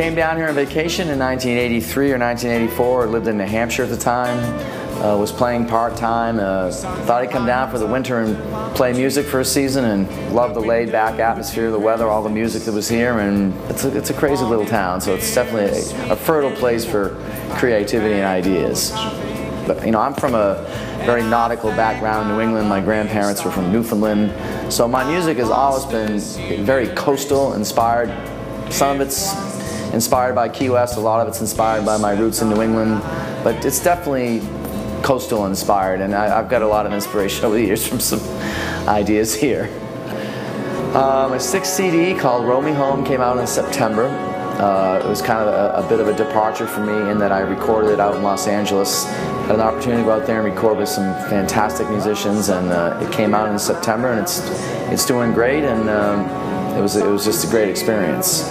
came down here on vacation in 1983 or 1984, lived in New Hampshire at the time, was playing part-time, thought I'd come down for the winter and play music for a season, and loved the laid-back atmosphere, the weather, all the music that was here, and it's a crazy little town, so it's definitely a fertile place for creativity and ideas. But, you know, I'm from a very nautical background in New England. My grandparents were from Newfoundland, so my music has always been very coastal inspired. Some of it's inspired by Key West, a lot of it's inspired by my roots in New England, but it's definitely coastal inspired, and I've got a lot of inspiration over the years from some ideas here. My sixth CD called Row Me Home came out in September. It was kind of a bit of a departure for me in that I recorded it out in Los Angeles. Had an opportunity to go out there and record with some fantastic musicians, and it came out in September, and it's doing great, and it was just a great experience.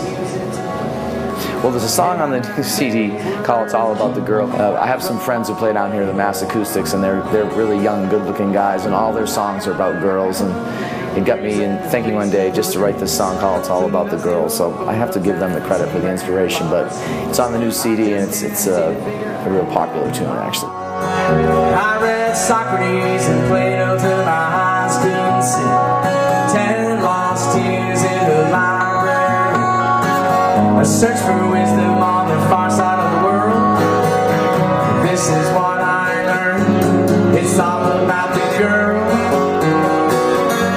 Well, there's a song on the new CD called It's All About the Girl. I have some friends who play down here, the Mass Acoustics, and they're really young, good-looking guys, and all their songs are about girls, and it got me in thinking one day just to write this song called It's All About the Girl, so I have to give them the credit for the inspiration, but it's on the new CD, and it's a real popular tune, actually. I read Socrates and Plato to my high school seat, 10 lost years in the library, a search for wisdom on the far side of the world. This is what I learned. It's all about the girl.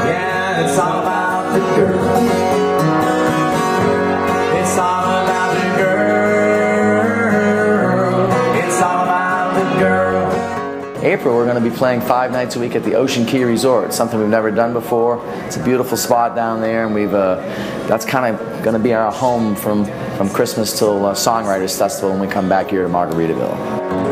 Yeah, it's all about the girl. It's all about the girl. It's all about the girl. In April, we're going to be playing 5 nights a week at the Ocean Key Resort, something we've never done before. It's a beautiful spot down there, and that's kind of going to be our home from Christmas till Songwriters Festival when we come back here to Margaritaville.